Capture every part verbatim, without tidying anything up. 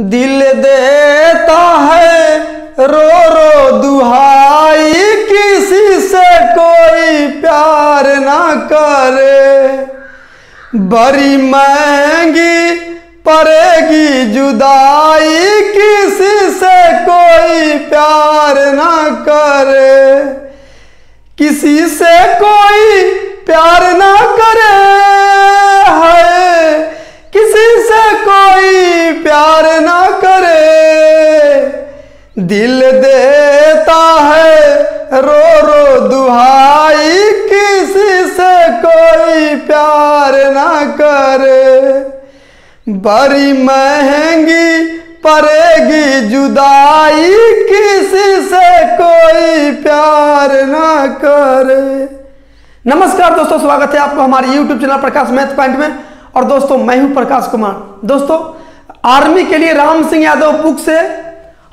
दिल देता है रो रो दुहाई, किसी से कोई प्यार ना करे। बड़ी महंगी पड़ेगी जुदाई, किसी से कोई प्यार ना करे। किसी से कोई प्यार ना करे है, किसी से कोई प्यार ना करे। दिल देता है रो रो दुहाई, किसी से कोई प्यार ना करे। बड़ी महंगी पड़ेगी जुदाई, किसी से कोई प्यार ना करे। नमस्कार दोस्तों, स्वागत है आपको हमारे YouTube channel Prakash maths point में। और दोस्तों, मैं हूं प्रकाश कुमार। दोस्तों, आर्मी के लिए राम सिंह यादव बुक से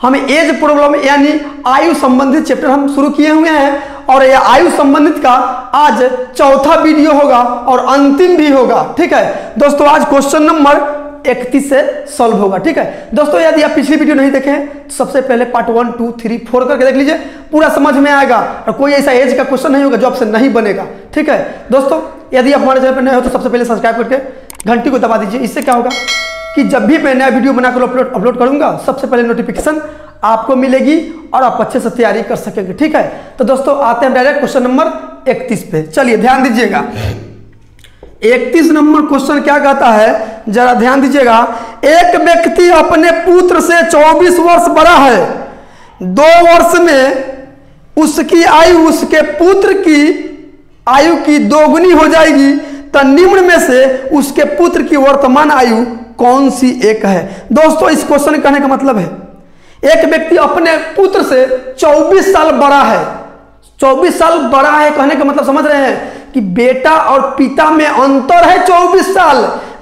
हम एज प्रॉब्लम यानी आयु संबंधित चैप्टर हम शुरू किए हुए हैं, और यह आयु संबंधित का आज चौथा वीडियो होगा और अंतिम भी होगा। ठीक है दोस्तों, आज क्वेश्चन नंबर इकतीस से सॉल्व होगा। ठीक है दोस्तों, यदि आप पिछली वीडियो नहीं देखें तो सबसे पहले part one two three four करके देख लीजिए, पूरा समझ में आएगा और कोई ऐसा एज का क्वेश्चन नहीं होगा जो आपसे नहीं बनेगा। ठीक है दोस्तों, यदि आप हमारे चैनल पर नए हो तो सबसे पहले सब्सक्राइब करके घंटी को दबा दीजिए। इससे क्या होगा कि जब भी मैं नया वीडियो बनाकर अपलोड अपलोड करूंगा, सबसे पहले नोटिफिकेशन आपको मिलेगी और आप अच्छे से तैयारी कर सकेंगे। ठीक है तो दोस्तों, आते हैं डायरेक्ट क्वेश्चन नंबर इकतीस पे। चलिए ध्यान दीजिएगा, इकतीस नंबर क्वेश्चन क्या कहता है, जरा ध्यान दीजिएगा। एक व्यक्ति अपने पुत्र से चौबीस वर्ष बड़ा है, दो वर्ष में उसकी आयु उसके पुत्र की आयु की दोगुनी हो जाएगी, तो निम्न में से उसके पुत्र की वर्तमान आयु कौन सी एक है। दोस्तों, इस क्वेश्चन के कहने का मतलब है एक व्यक्ति अपने पुत्र से चौबीस साल बड़ा है, चौबीस साल बड़ा है कहने का मतलब समझ रहे हैं कि बेटा और पिता में अंतर है चौबीस साल।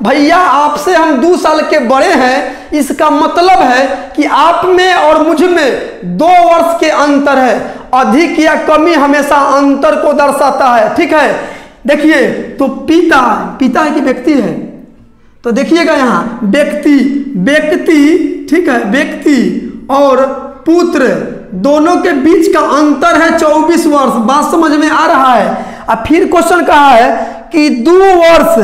भैया आपसे हम दो साल के बड़े हैं, इसका मतलब है कि आप में और मुझ में दो वर्ष के अंतर है। अधिक या कमी हमेशा अंतर को दर्शाता है। ठीक है, देखिए तो पिता पिता की व्यक्ति है, तो देखिएगा यहाँ व्यक्ति व्यक्ति ठीक है, व्यक्ति और पुत्र दोनों के बीच का अंतर है चौबीस वर्ष। बात समझ में आ रहा है। अब फिर क्वेश्चन कहा है कि दो वर्ष,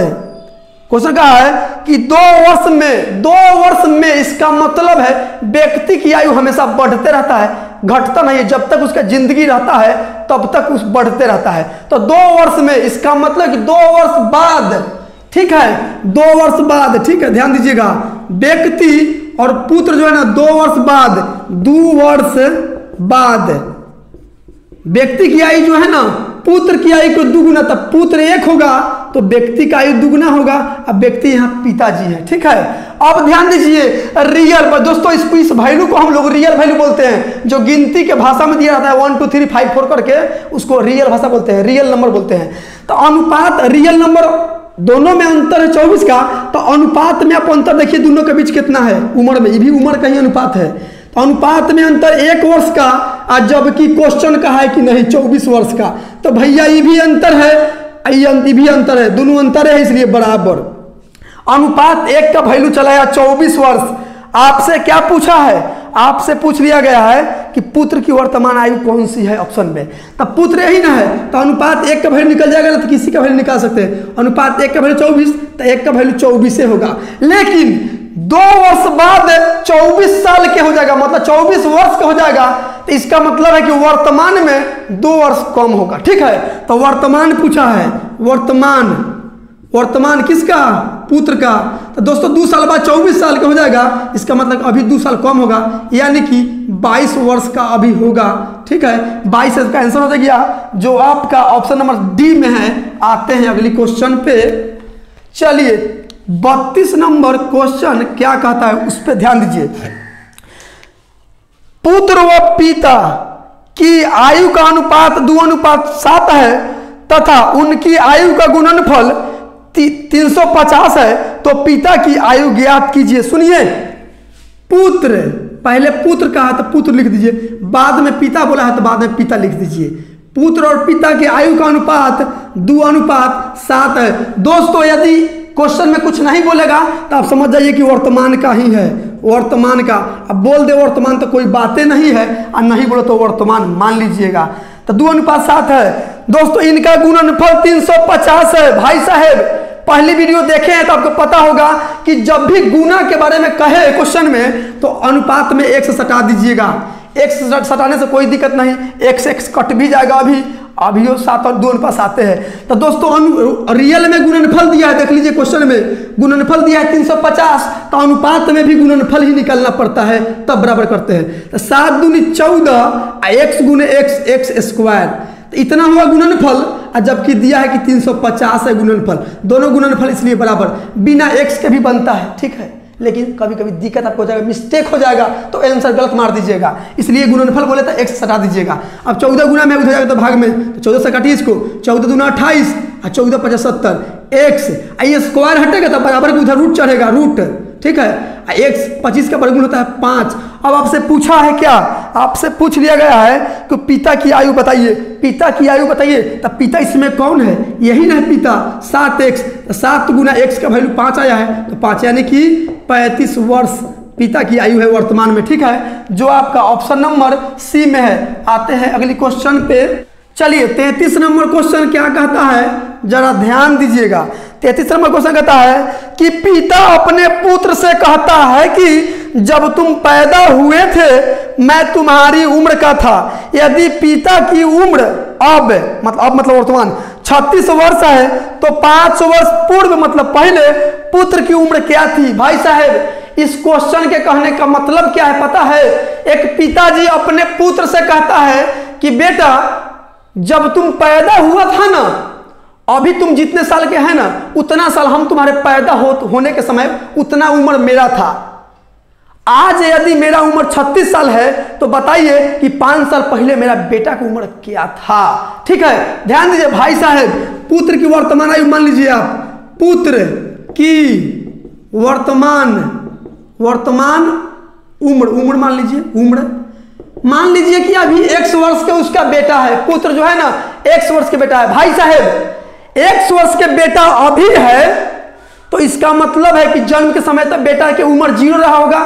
क्वेश्चन कहा है कि दो वर्ष में, दो वर्ष में इसका मतलब है व्यक्ति की आयु हमेशा बढ़ते रहता है, घटता नहीं। जब तक उसका जिंदगी रहता है तब तक उस बढ़ते रहता है। तो दो वर्ष में इसका मतलब कि दो वर्ष बाद, ठीक है दो वर्ष बाद, ठीक है ध्यान दीजिएगा, व्यक्ति और पुत्र जो है ना दो वर्ष बाद, दो वर्ष बाद व्यक्ति की आयु जो है ना पुत्र की आयु को दुगुना, तब पुत्र एक होगा तो व्यक्ति का आयु दुगुना होगा। अब व्यक्ति यहाँ पिताजी है। ठीक है, अब ध्यान दीजिए रियल पर। दोस्तों, इसको इस वैल्यू को हम लोग रियल वैल्यू बोलते हैं, जो गिनती के भाषा में दिया जाता है one two three five four करके, उसको रियल भाषा बोलते हैं, रियल नंबर बोलते हैं। तो अनुपात रियल नंबर दोनों में अंतर है चौबीस का, तो अनुपात में आप अंतर देखिए दोनों के बीच कितना है उम्र में, ये भी उम्र का ही अनुपात है। तो अनुपात में अंतर एक वर्ष का, और जबकि क्वेश्चन का है कि नहीं चौबीस वर्ष का, तो भैया ये भी अंतर है, ये भी अंतर है, दोनों अंतर है, इसलिए बराबर। अनुपात एक का वैल्यू चलाया चौबीस वर्ष। आपसे क्या पूछा है, आपसे पूछ लिया गया है कि पुत्र की वर्तमान आयु कौन सी है ऑप्शन में, तब पुत्र यही ना है तो अनुपात एक का वैल्यू निकल जाएगा ना, तो किसी का वैल्यू निकाल सकते हैं। अनुपात एक का वैल्यू चौबीस, तो एक का वैल्यू चौबीस होगा, लेकिन दो वर्ष बाद चौबीस साल के हो जाएगा, मतलब चौबीस वर्ष का हो जाएगा। तो इसका मतलब है कि वर्तमान में दो वर्ष कम होगा। ठीक है, तो वर्तमान पूछा है, वर्तमान वर्तमान किसका, पुत्र का। तो दोस्तों, दो साल बाद चौबीस साल का हो जाएगा, इसका मतलब अभी दो साल कम होगा, यानी कि बाईस वर्ष का अभी होगा। ठीक है, बाईस इसका आंसर हो गया, जो आपका ऑप्शन नंबर डी में है। आते हैं अगली क्वेश्चन पे। चलिए बत्तीस नंबर क्वेश्चन क्या कहता है, उस पर ध्यान दीजिए। पुत्र व पिता की आयु का अनुपात दो अनुपात सात है, तथा उनकी आयु का गुणनफल ती, तीन सौ पचास है, तो पिता की आयु ज्ञात कीजिए। सुनिए, पुत्र पहले पुत्र कहा तो पुत्र लिख दीजिए, बाद में पिता बोला है तो बाद में पिता लिख दीजिए। पुत्र और पिता की आयु का अनुपात दो अनुपात सात है। दोस्तों, यदि क्वेश्चन में कुछ नहीं बोलेगा तो आप समझ जाइए कि वर्तमान का ही है, वर्तमान का। अब बोल दे वर्तमान तो कोई बातें नहीं है और नहीं बोलो तो वर्तमान मान लीजिएगा। तो दो अनुपात सात है दोस्तों, इनका गुणनफल तीन सौ पचास है। भाई साहब पहली वीडियो देखे हैं तो आपको पता होगा कि जब भी गुना के बारे में कहे क्वेश्चन में तो अनुपात में एक से सटा दीजिएगा। एक से सटाने से कोई दिक्कत नहीं, एक से एक कट भी जाएगा। अभी अभी वो सात और दो अनुपात आते हैं। तो दोस्तों अनु रियल में गुणनफल दिया है, देख लीजिए क्वेश्चन में गुणनफल दिया है तीन सौ पचास, तो अनुपात में भी गुणनफल ही निकालना पड़ता है तब बराबर करते हैं। तो सात दूनी चौदह, एक्स गुने एक्स एक्स स्क्वायर, तो इतना हुआ गुणनफल। और जबकि दिया है कि तीन सौ पचास है गुणनफल, दोनों गुणनफल इसलिए बराबर बिना एक्स के भी बनता है, ठीक है। लेकिन कभी कभी दिक्कत आपको हो जाएगा, मिस्टेक हो जाएगा तो आंसर गलत मार दीजिएगा, इसलिए गुणनफल बोले तो एक से सटा दीजिएगा। अब चौदह गुना में उधर जाएगा तो भाग में, तो चौदह से काटिए इसको, चौदह दूना अट्ठाईस और चौदह पचास सत्तर एक्स, ये स्क्वायर हटेगा तो बराबर के उधर रूट चढ़ेगा, रूट, ठीक है। एक्स पच्चीस का वर्गमूल होता है पाँच। अब आपसे पूछा है क्या, आपसे पूछ लिया गया है कि पिता की आयु बताइए, पिता की आयु बताइए, तब पिता इसमें कौन है, यही ना है पिता। सात एक्स, सात गुना एक्स का वैल्यू पाँच आया है तो पाँच यानी कि पैंतीस वर्ष पिता की आयु है वर्तमान में, ठीक है, जो आपका ऑप्शन नंबर सी में है। आते हैं अगली क्वेश्चन पे, चलिए तैंतीस नंबर क्वेश्चन क्या कहता है जरा ध्यान दीजिएगा। तैंतीस नंबर क्वेश्चन कहता है कि पिता अपने पुत्र से कहता है कि जब तुम पैदा हुए थे मैं तुम्हारी उम्र का था, यदि पिता की उम्र अब मतलब अब मतलब वर्तमान छत्तीस वर्ष है तो पांच वर्ष पूर्व मतलब पहले पुत्र की उम्र क्या थी। भाई साहब इस क्वेश्चन के कहने का मतलब क्या है पता है, एक पिताजी अपने पुत्र से कहता है कि बेटा जब तुम पैदा हुआ था ना, अभी तुम जितने साल के हैं ना उतना साल हम तुम्हारे पैदा हो, होने के समय उतना उम्र मेरा था। आज यदि मेरा उम्र छत्तीस साल है तो बताइए कि पांच साल पहले मेरा बेटा की उम्र क्या था, ठीक है। ध्यान दीजिए भाई साहब, पुत्र की वर्तमान आयु मान लीजिए आप, पुत्र की वर्तमान वर्तमान उम्र उम्र मान लीजिए उम्र, मान लीजिए कि अभी एक्स वर्ष का उसका बेटा है, पुत्र जो है ना एक्स वर्ष के बेटा है। भाई साहब एक्स वर्ष के बेटा अभी है तो इसका मतलब है कि जन्म के समय तक बेटा की उम्र जीरो रहा होगा।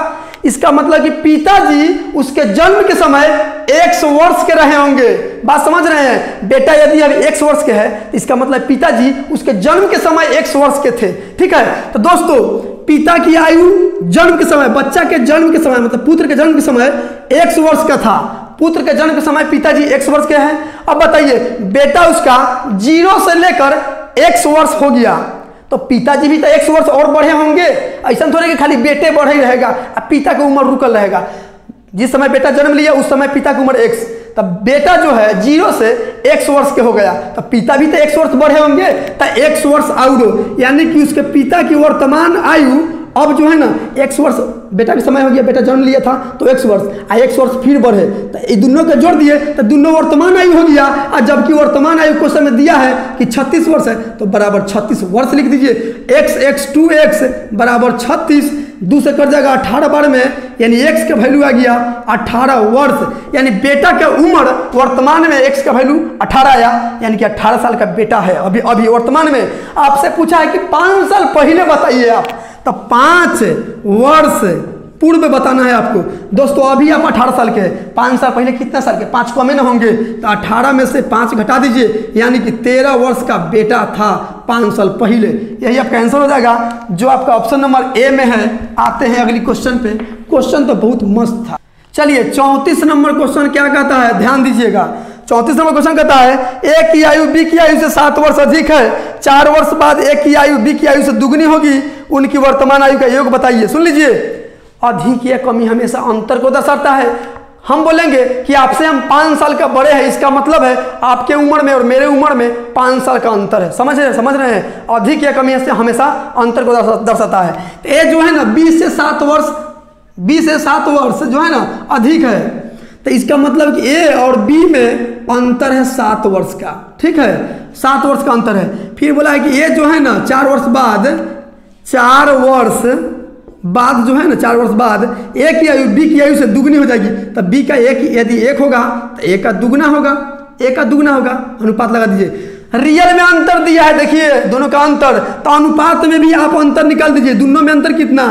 इसका मतलब कि पिताजी उसके जन्म के समय एक्स वर्ष के रहे होंगे, बात समझ रहे हैं। बेटा यदि अभी एक्स वर्ष के है इसका मतलब पिताजी उसके जन्म के समय एक्स वर्ष के थे, ठीक है। तो दोस्तों पिता की आयु जन्म के समय, बच्चा के जन्म के समय मतलब पुत्र के जन्म के समय एक्स वर्ष का था, पुत्र के जन्म के समय पिताजी एक्स वर्ष के हैं। अब बताइए बेटा उसका जीरो से लेकर एक्स वर्ष हो गया तो पिताजी भी तो एक वर्ष और बढ़े होंगे, ऐसा थोड़े कि खाली बेटे बढ़े ही रहेगा और पिता की उम्र रुकल रहेगा। जिस समय बेटा जन्म लिया उस समय पिता की उम्र एक्स, तब बेटा जो है जीरो से एक वर्ष के हो गया तो पिता भी तो एक वर्ष बढ़े होंगे तो एक वर्ष और, यानी कि उसके पिता की वर्तमान आयु अब जो है ना एक वर्ष, बेटा भी समय हो गया बेटा जन्म लिया था तो एक वर्ष और एक वर्ष फिर बढ़े तो ये दोनों का जोड़ दिए तो दोनों वर्तमान आयु हो गया। और जबकि वर्तमान आयु क्वेश्चन में दिया है कि छत्तीस वर्ष है तो बराबर छत्तीस वर्ष लिख दीजिए, एक्स एक्स टू एक्स बराबर छत्तीस, दो से कट जाएगा अठारह बार में, यानी एक्स का वैल्यू आ गया अठारह वर्ष, यानी बेटा का उम्र वर्तमान में एक्स का वैल्यू अठारह आया यानी कि अठारह साल का बेटा है अभी अभी वर्तमान में। आपसे पूछा है कि पाँच साल पहले बताइए आप, तो पाँच वर्ष पूर्व बताना है आपको। दोस्तों अभी आप अठारह साल के हैं, पाँच साल पहले कितना साल के, पाँच कमे ना होंगे तो अठारह में से पाँच घटा दीजिए यानी कि तेरह वर्ष का बेटा था पाँच साल पहले, यही आपका आंसर हो जाएगा जो आपका ऑप्शन नंबर ए में है। आते हैं अगली क्वेश्चन पे, क्वेश्चन तो बहुत मस्त था। चलिए चौंतीस नंबर क्वेश्चन क्या कहता है ध्यान दीजिएगा। चौंतीस नंबर क्वेश्चन कहता है ए की आयु बी की आयु से सात वर्ष अधिक है, चार वर्ष बाद ए की आयु बी की आयु से दुगनी होगी, उनकी वर्तमान आयु का योग बताइए। सुन लीजिए अधिक या कमी हमेशा अंतर को दर्शाता है। हम बोलेंगे कि आपसे हम पाँच साल का बड़े हैं, इसका मतलब है आपके उम्र में और मेरे उम्र में पाँच साल का अंतर है, समझ रहे हैं समझ रहे हैं। अधिक या कमी से हमेशा अंतर को दर्शाता है। तो ये जो है ना बीस से सात वर्ष बीस से सात वर्ष जो है ना अधिक है तो इसका मतलब कि ए और बी में अंतर है सात वर्ष का, ठीक है, सात वर्ष का अंतर है। फिर बोला है कि ए जो है ना चार वर्ष बाद चार वर्ष बाद जो है ना चार वर्ष बाद ए की आयु बी की आयु से दुगनी हो जाएगी तो बी का एक यदि एक होगा तो ए का दुगना होगा, ए का दुगना होगा, अनुपात लगा दीजिए। रियल में अंतर दिया है देखिए दोनों का अंतर, तो अनुपात में भी आप अंतर निकाल दीजिए, दोनों में अंतर कितना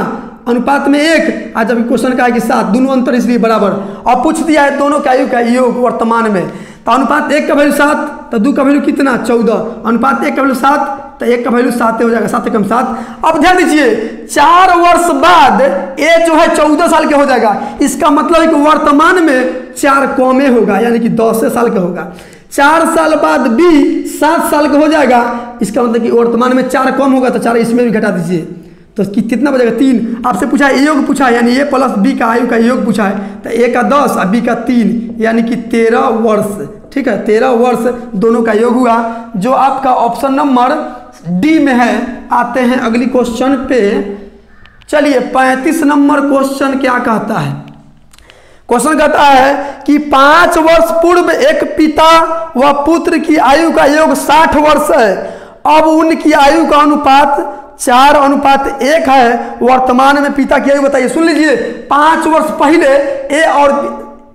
अनुपात में एक, आज जबकि क्वेश्चन का है कि सात, दोनों अंतर इसलिए बराबर। और पूछ दिया है दोनों का युग का योग वर्तमान में, तो अनुपात एक का वैल्यू सात तो दो का वैल्यू कितना चौदह, अनुपात एक का वैल्यू सात तो एक का वैल्यू सात हो जाएगा, सात एकम सात। अब ध्यान दीजिए चार वर्ष बाद ए जो है चौदह साल का हो जाएगा, इसका मतलब है कि वर्तमान में चार कौमे होगा यानी कि दस साल का होगा। चार साल बाद बी सात साल का हो जाएगा, इसका मतलब कि वर्तमान में चार कम होगा तो चार इसमें भी घटा दीजिए तो कितना बचेगा तीन। आपसे पूछा है ए योग पूछा है यानी ए प्लस बी का आयु का योग पूछा है, तो ए का दस और बी का तीन यानी कि तेरह वर्ष, ठीक है तेरह वर्ष दोनों का योग हुआ, जो आपका ऑप्शन नंबर डी में है। आते हैं अगली क्वेश्चन पे, चलिए पैंतीस नंबर क्वेश्चन क्या कहता है। क्वेश्चन कहता है कि पांच वर्ष पूर्व एक पिता व पुत्र की आयु का योग साठ वर्ष है, अब उनकी आयु का अनुपात चार अनुपात एक है, वर्तमान में पिता की आयु बताइए। सुन लीजिए, पांच वर्ष पहले ए और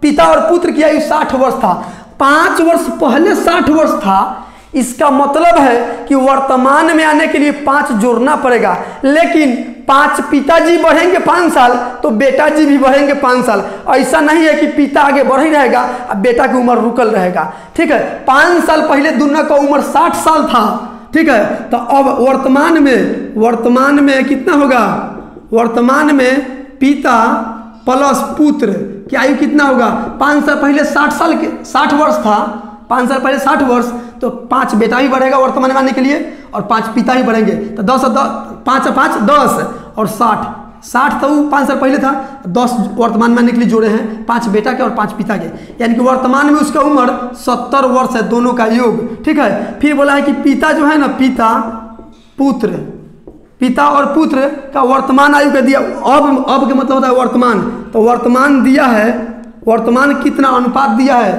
पिता और पुत्र की आयु साठ वर्ष था, पांच वर्ष पहले साठ वर्ष था, इसका मतलब है कि वर्तमान में आने के लिए पांच जोड़ना पड़ेगा, लेकिन पांच पिताजी बढ़ेंगे पाँच साल तो बेटा जी भी बढ़ेंगे पाँच साल, ऐसा नहीं है कि पिता आगे बढ़ ही रहेगा और बेटा की उम्र रुकल रहेगा, ठीक है। पाँच साल पहले दोनों का उम्र साठ साल था, ठीक है, तो अब वर्तमान में वर्तमान में कितना होगा, वर्तमान में पिता प्लस पुत्र की आयु कितना होगा, पाँच साल पहले साठ साल के साठ वर्ष था, पाँच साल पहले साठ वर्ष तो पांच बेटा भी बढ़ेगा वर्तमान में आने के लिए और पांच पिता ही बढ़ेंगे, तो दस और पाँच और पाँच दस और साठ, साठ तो पाँच साल पहले था, दस वर्तमान में आने के लिए जोड़े हैं पांच बेटा के और पांच पिता के, यानी कि वर्तमान में उसका उम्र सत्तर वर्ष है दोनों का योग, ठीक है। फिर बोला है कि पिता जो है ना पिता पुत्र, पिता और पुत्र का वर्तमान आयु का दिया, अब अब के मतलब होता है वर्तमान, तो वर्तमान दिया है, वर्तमान कितना अनुपात दिया है,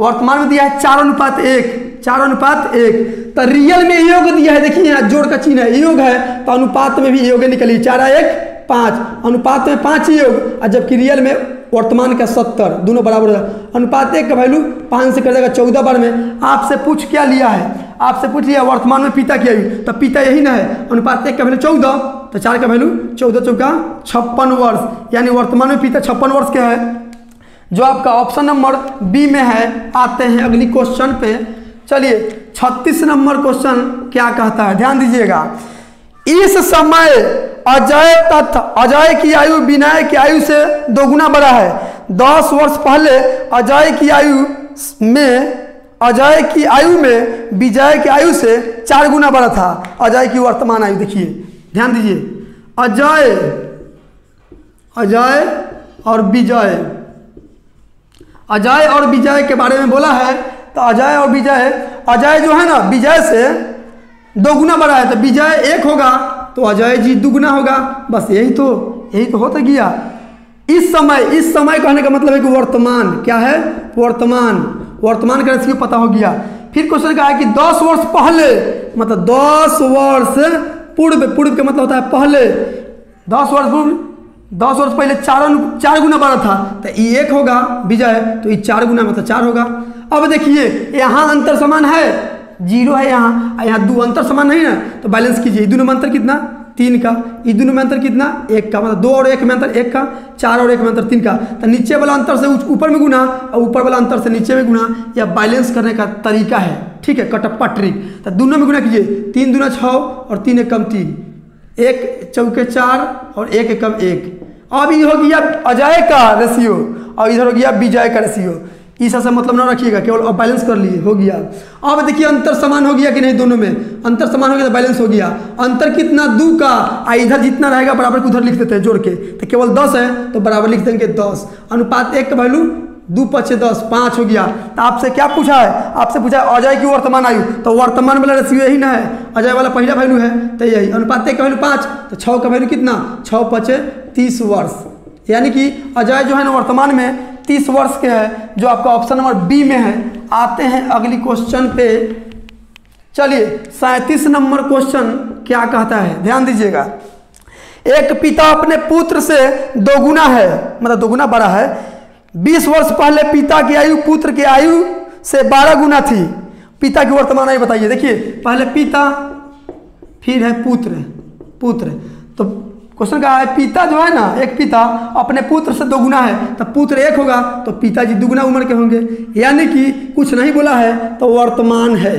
वर्तमान में दिया है चार अनुपात एक, चार अनुपात एक, तो रियल में योग दिया है, देखिए यहाँ जोड़ का चिन्ह है योग है तो अनुपात में भी योग निकली, चार एक पाँच, अनुपात में पाँच योग और जबकि रियल में वर्तमान का सत्तर, दोनों बराबर है। अनुपात एक का वैल्यू पाँच से कर जाएगा चौदह बार में। आपसे पूछ क्या लिया है, आपसे पूछ लिया वर्तमान में पिता की आयु, तो पिता यही ना है, अनुपात एक का वैल्यू चौदह तो चार का वैल्यू चौदह चौका छप्पन वर्ष, यानी वर्तमान में पिता छप्पन वर्ष के है, जो आपका ऑप्शन नंबर बी में है। आते हैं अगली क्वेश्चन पे, चलिए छत्तीस नंबर क्वेश्चन क्या कहता है, ध्यान दीजिएगा। इस समय अजय तथा अजय की आयु विनय की आयु से दोगुना बड़ा है, दस वर्ष पहले अजय की आयु में अजय की आयु में विजय की आयु से चार गुना बड़ा था, अजय की वर्तमान आयु देखिए, ध्यान दीजिए अजय अजय और विजय, अजय और विजय के बारे में बोला है, तो अजय और विजय, अजय जो है ना विजय से दोगुना बड़ा है, तो विजय एक होगा तो अजय जी दुगुना होगा, बस यही तो यही तो होता गया। इस समय, इस समय कहने का मतलब है कि वर्तमान, क्या है वर्तमान, वर्तमान का रेशियो पता हो गया। फिर क्वेश्चन का है कि दस वर्ष पहले, मतलब दस वर्ष पूर्व, पूर्व का मतलब होता है पहले, दस वर्ष पूर्व दस वर्ष पहले चार चार गुना बड़ा था, तो ये एक होगा विजय, तो ये चार गुना मतलब चार होगा। अब देखिए यहाँ अंतर समान है, जीरो है यहाँ यहाँ, दो अंतर समान नहीं ना, तो बैलेंस कीजिए, ये दोनों में अंतर कितना तीन का, ये दोनों में अंतर कितना एक का, मतलब दो और एक में अंतर एक का, चार और एक में अंतर तीन का, तो नीचे वाला अंतर से ऊपर में गुना और ऊपर वाला अंतर से नीचे में गुना, यह बैलेंस करने का तरीका है, ठीक है कटप्पा ट्रिक। तो दोनों में गुना कीजिए, तीन दूना छः और तीन एक कम तीन, एक चौके चार और एक एकम एक। अब ये हो गया अजय का रेशियो और इधर हो गया विजय का रेशियो, इस से मतलब ना रखिएगा, केवल अब बैलेंस कर लिए हो गया। अब देखिए अंतर समान हो गया कि नहीं, दोनों में अंतर समान हो गया तो बैलेंस हो गया। अंतर कितना दो का, इधर जितना रहेगा बराबर को उधर लिख देते हैं जोड़ के, तो केवल दस है तो बराबर लिख देंगे दस। अनुपात एक का वैल्यू दो पच्चे दस, पाँच हो गया। तो आपसे क्या पूछा है, आपसे पूछा है अजय की वर्तमान आयु, तो वर्तमान वाला रेशियो यही ना है, अजय वाला पहला वैल्यू है तो यही, अनुपात एक का वैल्यू पाँच तो छः का वैल्यू कितना छः पच्चे तीस वर्ष, यानी कि अजय जो है ना वर्तमान में तीस वर्ष के है, जो आपका ऑप्शन नंबर बी में है। आते हैं अगली क्वेश्चन पे, चलिए सैंतीस नंबर क्वेश्चन क्या कहता है, ध्यान दीजिएगा। एक पिता अपने पुत्र से दोगुना है, मतलब दोगुना बड़ा है, बीस वर्ष पहले पिता की आयु पुत्र की आयु से बारह गुना थी, पिता की वर्तमान आयु बताइए। देखिए पहले पिता फिर है पुत्र, पुत्र तो क्वेश्चन कहा है पिता जो है ना, एक पिता अपने पुत्र से दोगुना है तो पुत्र एक होगा तो पिताजी दुगुना उम्र के होंगे, यानी कि कुछ नहीं बोला है तो वर्तमान है,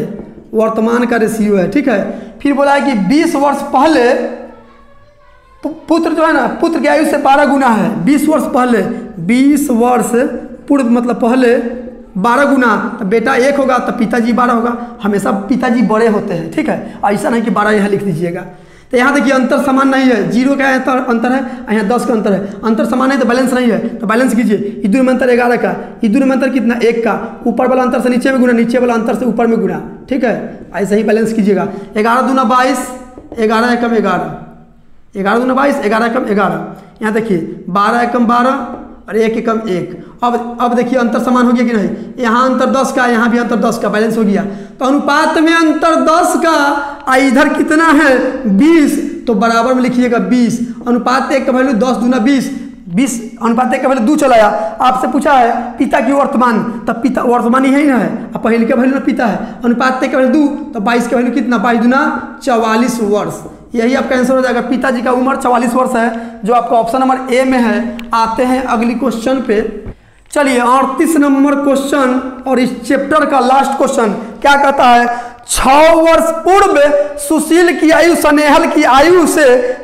वर्तमान का रेशियो है। ठीक है, फिर बोला है कि बीस वर्ष पहले पुत्र जो है ना, पुत्र की आयु से बारह गुना है। बीस वर्ष पहले, बीस वर्ष पूर्व मतलब पहले बारह गुना, तो बेटा एक होगा तो पिताजी बारह होगा। हमेशा पिताजी बड़े होते हैं, ठीक है, ऐसा नहीं कि बारह यहाँ लिख दीजिएगा। तो यहाँ देखिए अंतर समान नहीं है, जीरो का अंतर है, यहाँ दस का अंतर है, अंतर समान है तो बैलेंस नहीं है, तो बैलेंस कीजिए। इधर में अंतर ग्यारह का, इधर में अंतर कितना एक का, ऊपर वाला अंतर से नीचे में गुना, नीचे वाला अंतर से ऊपर में गुना। ठीक है, ऐसे ही बैलेंस कीजिएगा। ग्यारह दूना बाईस, ग्यारह एकम ग्यारह, ग्यारह दूना बाईस, ग्यारह एकम ग्यारह, यहाँ देखिए बारह एकम बारह और एक एकम एक। अब अब देखिए अंतर समान हो गया कि नहीं, यहाँ अंतर दस का, यहाँ भी अंतर दस का, बैलेंस हो गया। तो अनुपात में अंतर दस का, इधर कितना है बीस, तो बराबर में लिखिएगा बीस। अनुपात एक का वैल्यू दस दूना बीस, बीस अनुपात एक का वैल्यू दो चलाया। आपसे पूछा है पिता की वर्तमान, तब पिता वर्तमान ही ना है, अब पहले का वैल्यू ना पिता है। अनुपात एक का वैल्यू दो तो बाईस का वैल्यू कितना, बाईस दूना चवालीस वर्ष, यही आपका आंसर हो जाएगा। पिताजी का उम्र चवालीस वर्ष है, जो आपका ऑप्शन नंबर ए में है। आते हैं अगली क्वेश्चन पे। चलिए अड़तीस नंबर क्वेश्चन और इस चैप्टर का लास्ट क्वेश्चन क्या कहता है, छह वर्ष पूर्व सुशील की आयु स्नेहल की आयु से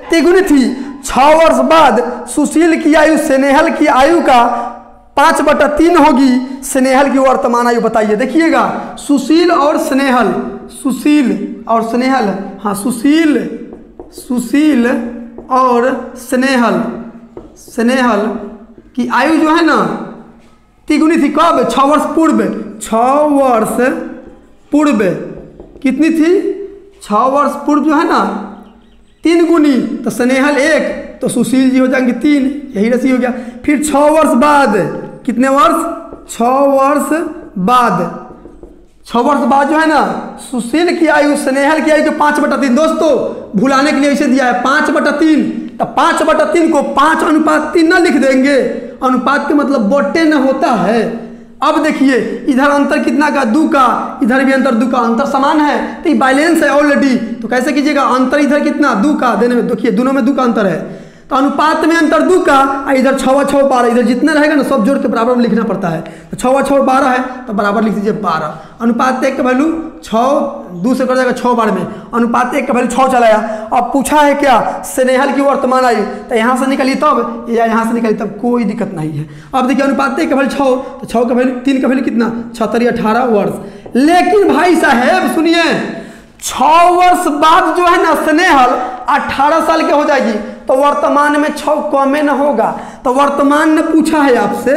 तिगुनी थी, छह वर्ष बाद सुशील की आयु स्नेहल की आयु का पाँच बटा तीन होगी, स्नेहल की वर्तमान आयु बताइए। देखिएगा सुशील और स्नेहल, सुशील और स्नेहल, हाँ सुशील सुशील और स्नेहल, स्नेहल की आयु जो है ना तिगुनी थी, कब, छः वर्ष पूर्व, छः वर्ष पूर्व कितनी थी, छः वर्ष पूर्व जो है ना तीन गुनी, तो स्नेहल एक तो सुशील जी हो जाएंगे तीन, यही राशि हो गया। फिर छः वर्ष बाद, कितने वर्ष, छः वर्ष बाद, छह वर्ष बाद जो है ना सुशील की आयु स्नेहल की आयु के पाँच बटा तीन। दोस्तों भुलाने के लिए इसे दिया है पाँच बटा तीन, तो पाँच बटा तीन को पाँच अनुपात तीन न लिख देंगे, अनुपात के मतलब बटे न होता है। अब देखिए इधर अंतर कितना का, दो का, इधर भी अंतर दो का, अंतर समान है तो ये बैलेंस है ऑलरेडी, तो कैसे कीजिएगा, अंतर इधर कितना दो का, देने में देखिए दोनों में दो का अंतर है, तो अनुपात में अंतर दो का, इधर छवा छः बारह, इधर जितना रहेगा ना सब जोड़ के बराबर में लिखना पड़ता है, तो छवा छः बारह है तो बराबर लिख दीजिए बारह। अनुपात एक का वैल्यू छः, दो से कर जाएगा छः बार में, अनुपात एक का वैल्यू छः चलाया। अब पूछा है क्या, स्नेहल की वर्तमान आयु, तो यहाँ से निकली तब या यहाँ से निकली तब, कोई दिक्कत नहीं है। अब देखिए अनुपात एक का वैल्यू छः, तो छः का वैल्यू तीन का वैल्यू कितना, छहत्तर, अठारह वर्ष। लेकिन भाई साहब सुनिए, छः वर्ष बाद जो है ना स्नेहल अठारह साल के हो जाएगी, तो वर्तमान में छः कमे न होगा, तो वर्तमान ने पूछा है आपसे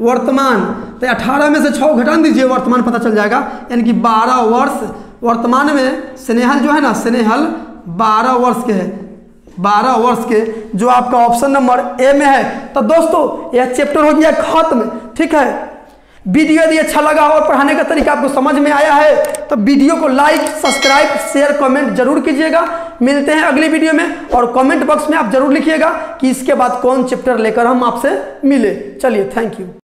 वर्तमान, तो अठारह में से छः घटा दीजिए, वर्तमान पता चल जाएगा, यानी कि बारह वर्ष वर्तमान में स्नेहल जो है ना, स्नेहल बारह वर्ष के है, बारह वर्ष के, जो आपका ऑप्शन नंबर ए में है। तो दोस्तों यह चैप्टर हो गया खत्म। ठीक है, वीडियो यदि अच्छा लगा हो और पढ़ाने का तरीका आपको समझ में आया है तो वीडियो को लाइक, सब्सक्राइब, शेयर, कमेंट जरूर कीजिएगा। मिलते हैं अगली वीडियो में, और कमेंट बॉक्स में आप जरूर लिखिएगा कि इसके बाद कौन चैप्टर लेकर हम आपसे मिले। चलिए, थैंक यू।